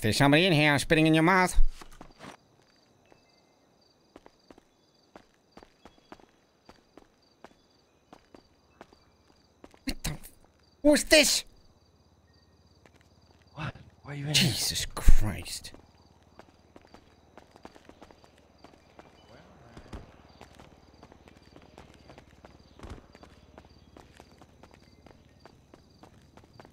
If there's somebody in here spitting in your mouth. What the? What's this? What? Why are you in here? Jesus Christ.